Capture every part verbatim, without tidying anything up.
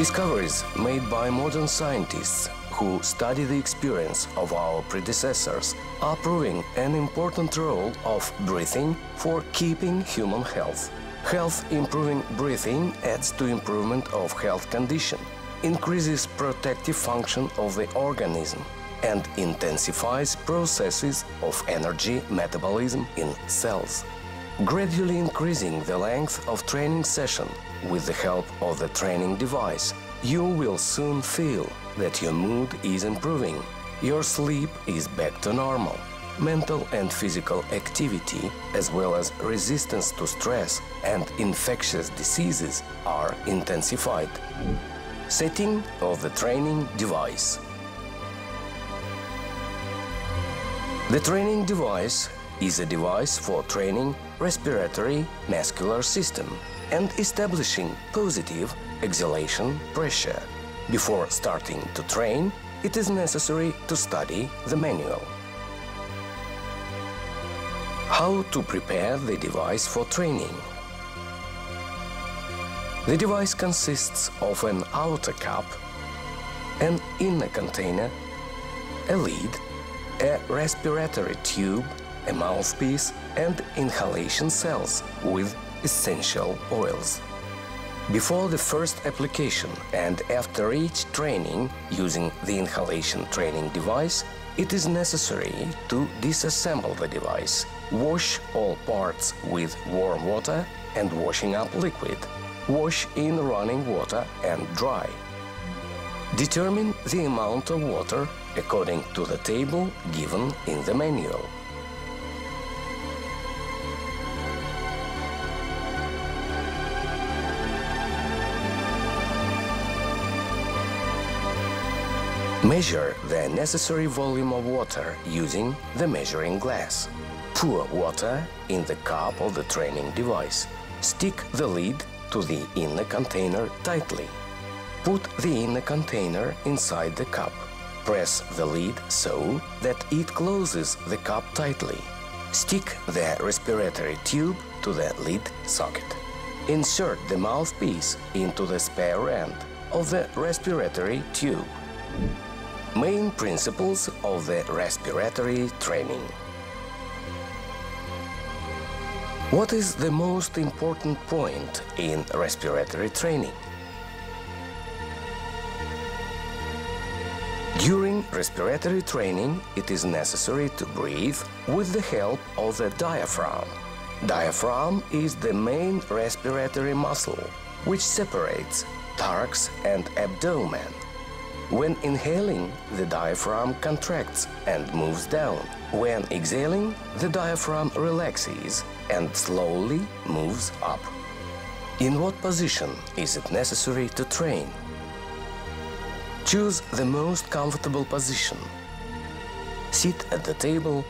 Discoveries made by modern scientists who study the experience of our predecessors are proving an important role of breathing for keeping human health. Health improving breathing adds to improvement of health condition, increases protective function of the organism, and intensifies processes of energy metabolism in cells. Gradually increasing the length of training session with the help of the training device, you will soon feel that your mood is improving, your sleep is back to normal, mental and physical activity, as well as resistance to stress and infectious diseases are intensified. Setting of the training device. The training device is a device for training respiratory muscular system and establishing positive exhalation pressure. Before starting to train, it is necessary to study the manual. How to prepare the device for training. The device consists of an outer cup, an inner container, a lid, a respiratory tube, a mouthpiece, and inhalation cells with essential oils. Before the first application and after each training using the inhalation training device, it is necessary to disassemble the device, wash all parts with warm water and washing up liquid, wash in running water and dry. Determine the amount of water according to the table given in the manual. Measure the necessary volume of water using the measuring glass. Pour water in the cup of the training device. Stick the lid to the inner container tightly. Put the inner container inside the cup. Press the lid so that it closes the cup tightly. Stick the respiratory tube to the lid socket. Insert the mouthpiece into the spare end of the respiratory tube. Main principles of the respiratory training. What is the most important point in respiratory training? During respiratory training, it is necessary to breathe with the help of the diaphragm. Diaphragm is the main respiratory muscle, which separates thorax and abdomen. When inhaling, the diaphragm contracts and moves down. When exhaling, the diaphragm relaxes and slowly moves up. In what position is it necessary to train? Choose the most comfortable position. Sit at the table,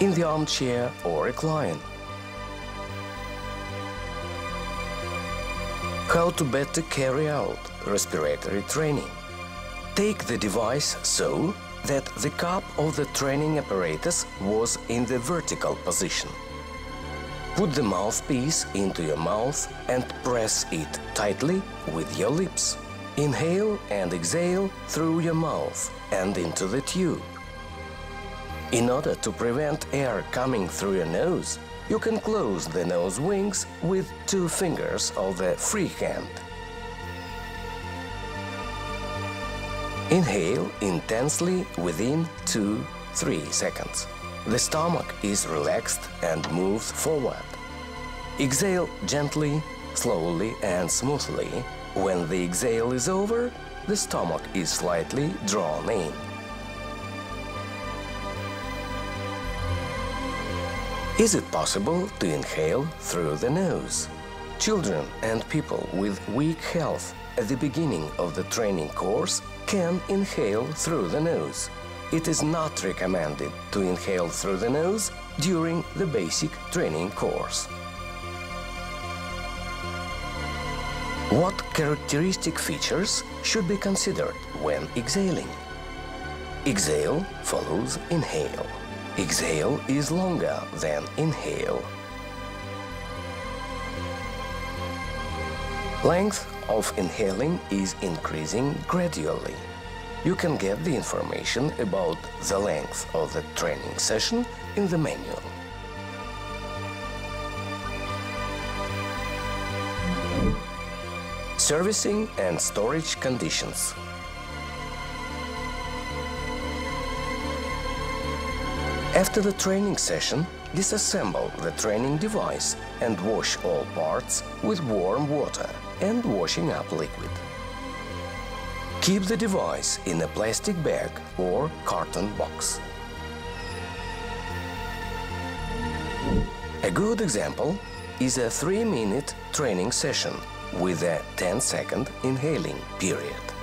in the armchair or recline. How to better carry out respiratory training. Take the device so that the cup of the training apparatus was in the vertical position. Put the mouthpiece into your mouth and press it tightly with your lips. Inhale and exhale through your mouth and into the tube. In order to prevent air coming through your nose, you can close the nose wings with two fingers of the free hand. Inhale intensely within two, three seconds. The stomach is relaxed and moves forward. Exhale gently, slowly and smoothly. When the exhale is over, the stomach is slightly drawn in. Is it possible to inhale through the nose? Children and people with weak health at the beginning of the training course can inhale through the nose. It is not recommended to inhale through the nose during the basic training course. What characteristic features should be considered when exhaling? Exhale follows inhale. Exhale is longer than inhale. Length of inhaling is increasing gradually. You can get the information about the length of the training session in the manual. Servicing and storage conditions. After the training session, disassemble the training device and wash all parts with warm water and washing up liquid. Keep the device in a plastic bag or carton box. A good example is a three-minute training session with a ten-second inhaling period.